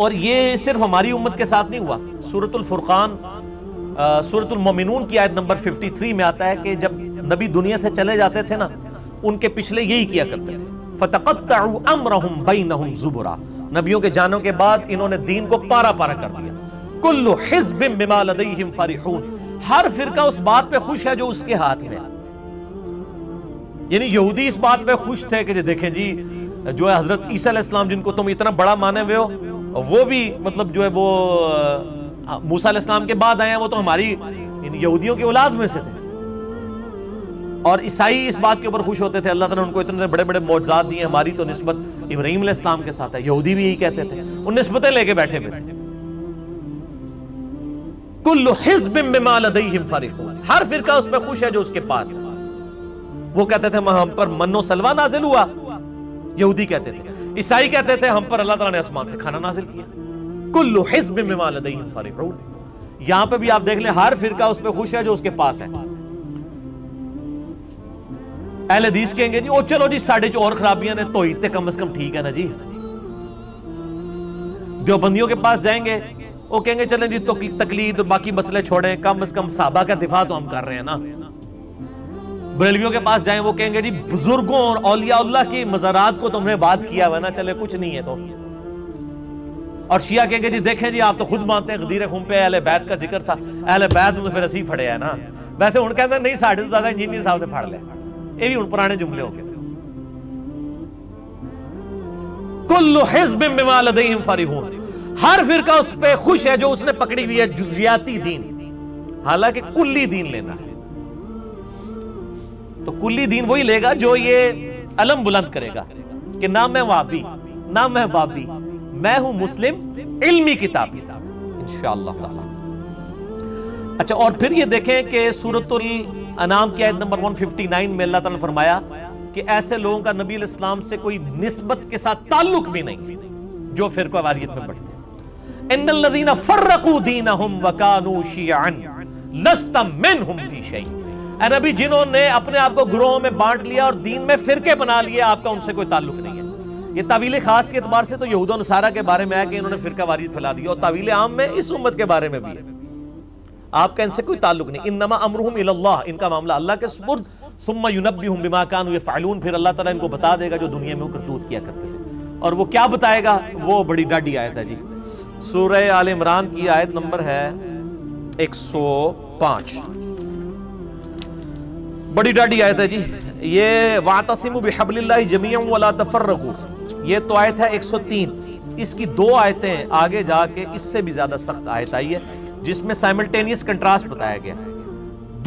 और ये सिर्फ हमारी उम्मत के साथ नहीं हुआ। सूरतुल फुरकान सूरतुल मोमिनून की आयत नंबर 53 में आता है कि जब नबी दुनिया से चले जाते थे ना, उनके पिछले यही किया करते थे, फतक़त्तअू अमरहुम बैनहुम ज़ुबुरा, नबियों के जाने के बाद इन्होंने दीन को पारा पारा कर दिया। कुल्लु हिज़्बिम बिमा लदयहिम फ़रिहून, हर फिरका उस बात पे खुश है जो उसके हाथ में है। यानी यहूदी इस बात पे खुश थे कि देखें जी जो है हजरत ईसा अलैहिस्सलाम जिनको तुम इतना बड़ा माने हुए हो, वो भी मतलब जो है वो मूसा अलैहिस्सलाम के बाद आए हैं, वो तो हमारी यहूदियों की औलाद में से थे। और ईसाई इस बात के ऊपर खुश होते थे, अल्लाह ताला ने उनको इतने बड़े बड़े मौजज़ात दिए, हमारी तो निस्बत इब्राहीम अलैहिस्सलाम के साथ है। यहूदी भी यही कहते थे, वो निस्बतें लेके बैठे हुए थे। कुल्लु हिज़्बिम बिमा लदयहिम फ़रिहून, हर फिरका उस पर खुश है जो उसके पास है। वो कहते थे हम पर मन्नो सलवा नाजिल हुआ, यहूदी कहते थे। ईसाई कहते थे हम पर अल्लाह ताला ने आसमान से खाना नाजिल किया। कुल्लु हिज़्बिम बिमा लदयहिम फ़रिहून, यहां पे भी आप देख लें हर फिरका उस पे खुश है जो उसके पास है। अहले हदीस कहेंगे जी ओ चलो जी साढ़े जो और खराबियां ने तौहीद ते कम से कम ठीक है ना जी। देवबंदियों के पास जाएंगे, वो कहेंगे चलें जी तो तकलीद और बाकी मसले छोड़े, कम से कम साहबा का दिफा तो हम कर रहे हैं ना। बरेलवियों के पास जाएं, वो कहेंगे जी बुजुर्गों और औलिया अल्लाह की मज़ारात को तुमने बात किया हुआ ना, चले कुछ नहीं है तो। और शिया कहेंगे जी देखें जी आप तो खुद मानते हैं गदीर खुम पे अहले बैत का जिक्र था, अहले बैत में तो फिर असी फड़े है ना। वैसे उन कहते हैं नहीं साढ़े से ज्यादा इंजीनियर साहब ने फाड़ लिया, ये भी उन पुराने जुमले हो गए। कुल्लु हिज़्बिम बिमा लदयहिम फ़रिहून, हर फिरका उस पे खुश है जो उसने पकड़ी हुई है जुज़ियाती दीन, हालांकि कुल्ली दीन लेना है। तो कुल्ली दीन वही लेगा जो ये अलम बुलंद करेगा कि ना मैं वहाबी ना मैं बाबी, मैं हूं मुस्लिम इल्मी किताबी, इंशाअल्लाह ताला। अच्छा, और फिर ये देखें कि सूरतुल अनाम की आयत नंबर 159 में अल्लाह ताला ने फरमाया कि ऐसे लोगों का नबी अलैहिस्सलाम से कोई निस्बत के साथ ताल्लुक भी नहीं जो फिरकावारियत में बढ़ते हैं। इन्नल्लज़ीना फ़र्रक़ू दीनहुम वकानू शियअन लस्त मिनहुम फ़ी शै, ऐ नबी जिन्होंने अपने आप को ग्रोहों में बांट लिया और दीन में फिरके बना लिए, आपका उनसे कोई ताल्लुक नहीं है। ये तावील खास के एतबार से तो यहूद और नसारा के बारे में आया कि इन्होंने फिरकावारियत फैला दी, और तावील आम में इस उम्मत के बारे में भी है आपका इनसे कोई ताल्लुक नहीं। इन्नमा अमरुहुम इल्लल्लाह, इनका मामला अल्लाह के सुपुर्द, सुम्मा युनब्बिहुम बिमा कानू यफ़अलून, फिर अल्लाह ताला इनको बता देगा जो दुनिया में वो करतूत किया करते थे। और वो क्या बताएगा, वो बड़ी डाढ़ी आयत है जी, सूरह आल इमरान की आयत नंबर है 105, बड़ी डाढ़ी आयत है जी ये। वातसिमु बिहब्लिल्लाहि जमीअन वला तफर्रकू, ये तो आयत है 103, इसकी दो आयतें आगे जाके इससे भी ज्यादा सख्त आयत आई है जिसमें साइमल्टेनियस कंट्रास्ट बताया गया,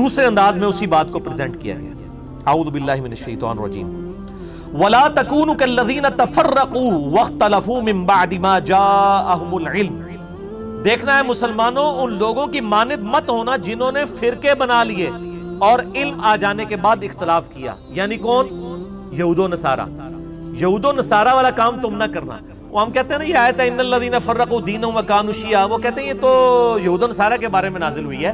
दूसरे अंदाज में उसी बात को प्रेजेंट किया गया। आऊदु बिल्लाहि मिनश शैतानिर रजीम, वला तकूनु कल्लज़ीना तफर्रकू वख्तलफू मिन बअदि मा जाअहुमुल इल्म, देखना है मुसलमानों उन लोगों की मानद मत होना जिन्होंने फिरके बना लिए और इल्म आ जाने के बाद इख्तलाफ किया। यानी कौन, यहूदो नसारा, यहूदो नसारा वाला काम तुम ना करना। वो हम कहते हैं ना ये आयत है इन्नल्लज़ीना फ़र्रक़ू दीनहुम वकानू शियअ, वो कहते हैं ये तो यहूद और नसारा के बारे में नाजिल हुई है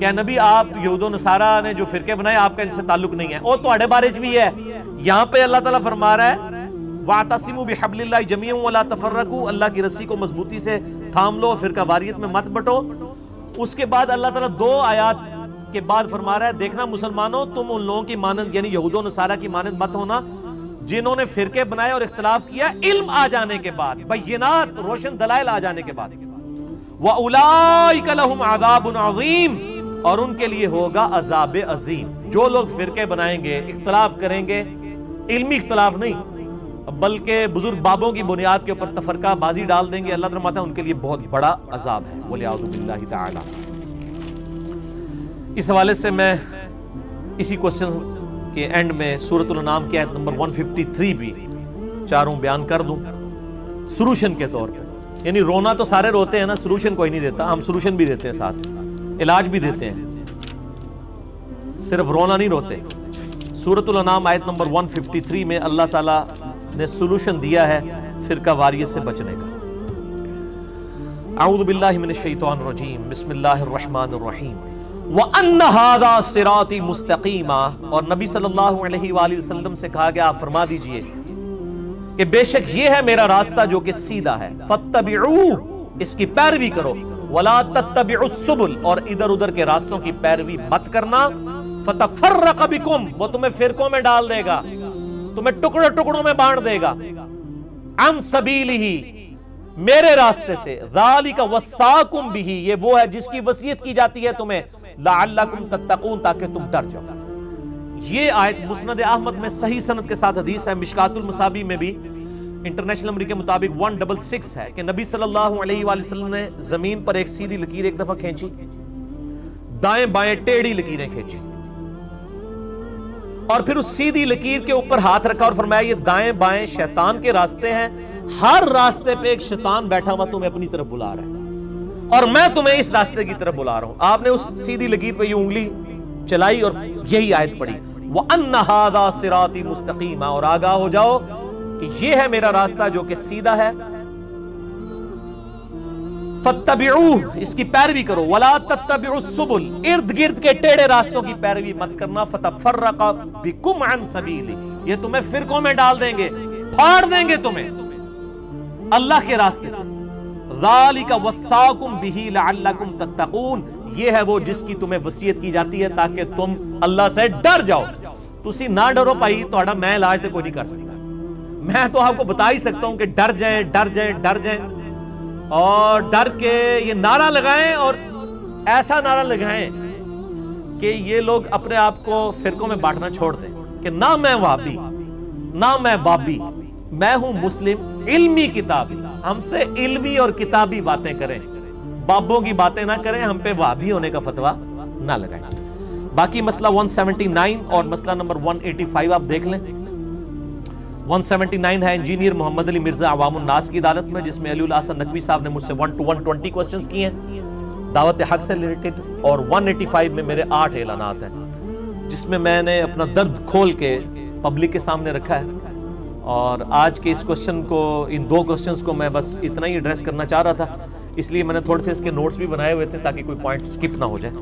क्या नबी आप यहूद और नसारा ने जो फिरके बनाए आपका इनसे ताल्लुक नहीं है, और तुम्हारे बारे भी है। यहाँ पे अल्लाह ताला फरमा रहा है वातसिमू बिहब्लिल्लाहि जमीअन वला तफ़र्रक़ू, अल्लाह की रस्सी को मजबूती से थाम लो, फिरकावारियत में मत बटो। उसके बाद अल्लाह ताला दो आयात के बाद फरमा रहा है देखना मुसलमानों तुम उन लोगों की मानद यानी यहूद और नसारा की मानद मत होना जिन्होंने फिरके बनाए और इख्तलाफ किया इल्म आ जाने के बाद, बय्यनात रोशन दलाइल आ जाने के बाद। व उलाइका लहुम अज़ाबुन अज़ीम, और उनके लिए होगा अज़ाब अज़ीम। जो लोग फिरके बनाएंगे इख्तलाफ करेंगे, इल्मी इख्तलाफ नहीं बल्कि बुजुर्ग बाबों की बुनियाद के ऊपर तफरका बाजी डाल देंगे, अल्लाह तआला फरमाता है उनके लिए बहुत बड़ा अज़ाब है। वलियाउज़ु बिल्लाहि तआला। इस हवाले से मैं इसी क्वेश्चन के एंड में सूरतुल अनाम की आयत नंबर 153 भी चारों बयान कर दूं सलूशन के तौर पे। यानी रोना तो सारे रोते हैं ना, सलूशन कोई नहीं देता, हम सलूशन भी देते हैं साथ, इलाज भी देते हैं, सिर्फ रोना नहीं रोते। सूरतुल अनाम आयत नंबर 153 में अल्लाह ताला ने सलूशन दिया है फिरकावारियत से बचने का। अऊज़ु बिल्लाहि मिनश शैतानिर रजीम, बिस्मिल्लाहिर रहमानिर रहीम। वअन्ना हादा सिराती मुस्तकीमा, और नबी सल्लल्लाहु अलैहि वाली वसल्लम से कहा गया आप फरमा दीजिए कि बेशक ये है मेरा रास्ता जो कि सीधा है, फत्तबिऊ, इसकी पैरवी करो, वला तत्तबिउस सुबुल, और इधर उधर के रास्तों की पैरवी मत करना, फतफर्रक बिकुम, वो तुम्हें फिरकों में डाल देगा, तुम्हें टुकड़ों टुकड़ों में बांट देगा, अन सबीलिही, मेरे रास्ते से, ज़ालिका वस्साकुम बिही, ये वो है जिसकी वसीयत की जाती है तुम्हें, लअल्लकुम तत्तकून, ताकि तुम डर जाओ। ये आयत मुस्नद अहमद में सही सनद के साथ हदीस है, मिशकातुल मुसाबी में भी इंटरनेशनल नंबर के मुताबिक 166 है कि नबी सल्लल्लाहु अलैहि वसल्लम ने जमीन पर एक सीधी लकीर एक दफा खींची, दाएं बाएं टेढ़ी लकीरें खींची, और फिर उस सीधी लकीर के ऊपर हाथ रखा और फरमाया ये दाएं बाएं शैतान के रास्ते हैं, हर रास्ते पे एक शैतान बैठा हुआ तुम्हें अपनी तरफ बुला रहा है और मैं तुम्हें इस रास्ते की तरफ बुला रहा हूं। आपने उस सीधी लकीर पे ये उंगली चलाई और यही आयत पड़ी, वह अन्ना हादा सिराती मुस्तकीमा, और आगाह हो जाओ कि यह है मेरा रास्ता जो कि सीधा है, फत्तबिऊ, इसकी पैरवी करो, वला तत्तबिउस सुबुल, इर्द गिर्द के टेढ़े रास्तों की पैरवी मत करना, फतफर्रका बिकुम अन सबीली, ये तुम्हें फिरकों में डाल देंगे, फाड़ देंगे तुम्हें अल्लाह के रास्ते से, ज़ालिका वस्साकुम बिही लअल्लकुम तत्तकून, ये है वो जिसकी तुम्हें वसीयत की जाती है ताकि तुम अल्लाह से डर जाओ। तुसी ना डरो भाई, तुहाडा मैं इलाज तो कोई नहीं कर सकता, मैं तो आपको बता ही सकता हूं कि डर जाए, डर जाए, डर जाए, और डर के ये नारा लगाएं, और ऐसा नारा लगाएं कि ये लोग अपने आप को फिरकों में बांटना छोड़ दें कि ना मैं वहाबी, ना मैं बाबी, मैं हूं मुस्लिम इल्मी किताबी, हमसे इल्मी और किताबी बातें करें, बाबों की बातें ना करें, हम पे वहाबी होने का फतवा ना लगाएं। बाकी मसला 179 और मसला नंबर 185 आप देख लें। 179 है इंजीनियर मोहम्मद अली मिर्जा अवामुन नास की अदालत में, जिसमें अली उल हसन नकवी साहब ने मुझसे 1 to 120 क्वेश्चंस किए हैं दावत हक से रिलेटेड, और 185 में मेरे 8 ऐलानात हैं जिसमें मैंने अपना दर्द खोल के पब्लिक के सामने रखा है, और आज के इस क्वेश्चन को, इन दो क्वेश्चंस को मैं बस इतना ही एड्रेस करना चाह रहा था, इसलिए मैंने थोड़े से इसके नोट्स भी बनाए हुए थे ताकि कोई पॉइंट स्किप ना हो जाए,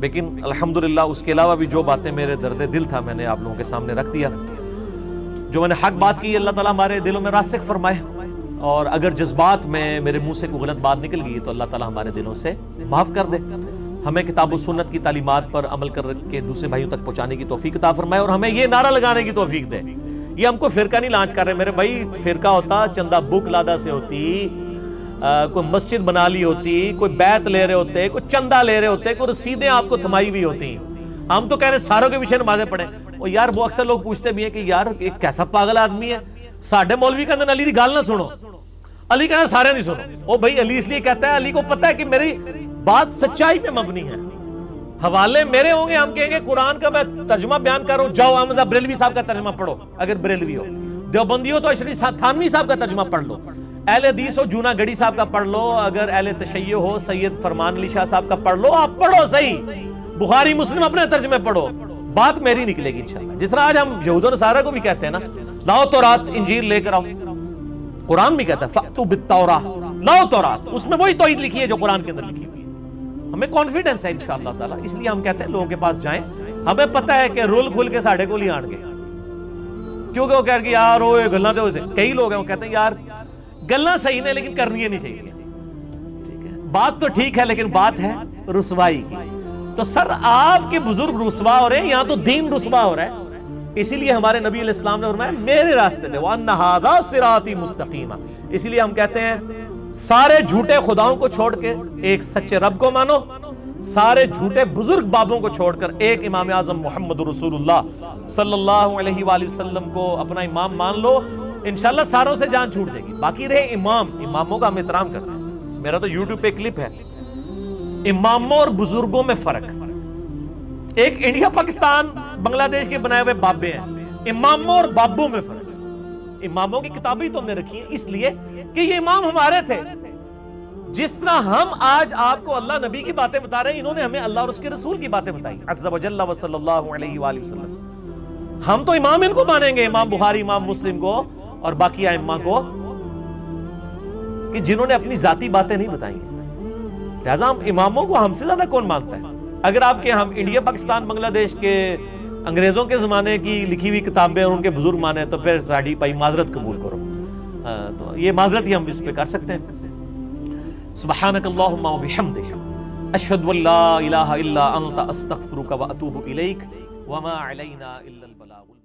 लेकिन अलहमदुलिल्लाह उसके अलावा भी जो बातें मेरे दर्द दिल था मैंने आप लोगों के सामने रख दिया। जो मैंने हक बात की अल्लाह ताला हमारे दिलों में रासिक फरमाए, और अगर जज्बात में मेरे मुंह से कोई गलत बात निकल गई तो अल्लाह ताला हमारे दिलों से माफ़ कर दे, हमें किताब व सुन्नत की तालीमात पर अमल करके दूसरे भाइयों तक पहुँचाने की तौफीक अता फरमाए, और हमें ये नारा लगाने की तौफीक दे। ये हमको फिरका नहीं लॉन्च कर रहे मेरे भाई, फिरका होता चंदा बुक लादा से होती, कोई मस्जिद बना ली होती, कोई बैत ले रहे होते, कोई चंदा ले रहे होते, कोई रसीदें आपको थमाई हुई होती। हम तो कह रहे सारों के पीछे नमाजें पढ़े, और यार वो अक्सर लोग पूछते भी हैं कि यार एक कैसा पागल आदमी है, साढ़े मौलवी कहते हैं अली की गाल ना सुनो, अली कहना सारे नहीं सुनो, ओ भाई अली इसलिए कहता है, अली को पता है कि मेरी बात सच्चाई पे मबनी है, हवाले मेरे होंगे, हम कहेंगे कुरान का मैं तर्जुमा बयान कर रहा हूं, जाओ हमजा बरेलवी साहब का तर्जुमा पढ़ो अगर बरेलवी हो, देवबंदी हो तो अशरफ थानवी साहब का तर्जुमा पढ़ लो, अहले हदीस हो जूनागढ़ी साहब का पढ़ लो, अगर अहले तशय्यो हो सैयद फरमान अली शाह साहब का पढ़ लो, आप पढ़ो सही, बुखारी मुस्लिम अपने तर्जुमे पढ़ो, बात मेरी निकलेगी इंशाल्लाह। जिस तरह आज हम यहूदों नसारा को भी कहते हैं ना, लाओ तौरात इंजीर लेकर आओ, कुरान भी कहता है फातु बित्तौरात, लाओ तौरात, उसमें वही तौहीद लिखी है जो कुरान के अंदर लिखी हुई है। हमें कॉन्फिडेंस है इंशाल्लाह ताला, इसलिए हम कहते हैं लोगों के पास जाएं, हमें पता है कि रोल खुल के साढ़े को ले आएंगे, क्योंकि वो कह रहे यार वो गल्ला तो, कई लोग हैं वो कहते हैं यार गल्ला सही नहीं लेकिन करनी नहीं चाहिए, ठीक है बात तो ठीक है लेकिन बात है रुसवाई की, तो सर आपके बुजुर्ग रुसवा हो रहे हैं, यहाँ तो दीन रुसवा हो रहा है, इसीलिए हमारे नबी अलैहिस्सलाम ने फरमाया मेरे रास्ते पे वन्ना हादा सिराती मुस्तकीमा, इसलिए हम कहते हैं सारे झूठे खुदाओं को छोड़ के एक सच्चे रब को मानो, सारे झूठे बुजुर्ग बाबों को छोड़कर एक इमाम आजम मोहम्मद रसूलुल्लाह सल्लल्लाहु अलैहि वसल्लम को अपना इमाम मान लो, इंशाल्लाह सारों से जान छूट जाएगी। बाकी रहे इमाम, इमामों का हम एहतराम करते हैं, मेरा तो YouTube पे क्लिप है इमामों और बुजुर्गों में फर्क, एक इंडिया पाकिस्तान बांग्लादेश के बनाए हुए बाबे हैं, इमामों और बाबों में फर्क, इमामों की किताबें तो हमने रखी है इसलिए कि ये इमाम हमारे थे, जिस तरह हम आज आपको अल्लाह नबी की बातें बता रहे हैं, इन्होंने हमें अल्लाह और उसके रसूल की बातें बताई अज़्ज़ा वजल्ला व सल्लल्लाहु अलैहि वसल्लम, हम तो इमाम इनको मानेंगे, इमाम बुखारी, इमाम मुस्लिम को और बाकी आइम्मा को, कि जिन्होंने अपनी जाती बातें नहीं बताई। लिहाजा हम इमामों को हमसे ज्यादा कौन मानता है। अगर आपके हम इंडिया पाकिस्तान बांग्लादेश के अंग्रेजों के जमाने की लिखी हुई किताबें और उनके बुजुर्ग माने तो फिर साड़ी पाई माजरत कबूल करो। तो ये माजरत ही हम इस पे कर सकते हैं। सुब्हानकल्लाहुम्मा व बिहम्दिक अशहदु अल्ला इलाहा इल्ला अंत अस्तगफिरुका व अतूबु इलैक व मा अलैना इल्ला अल बलाग।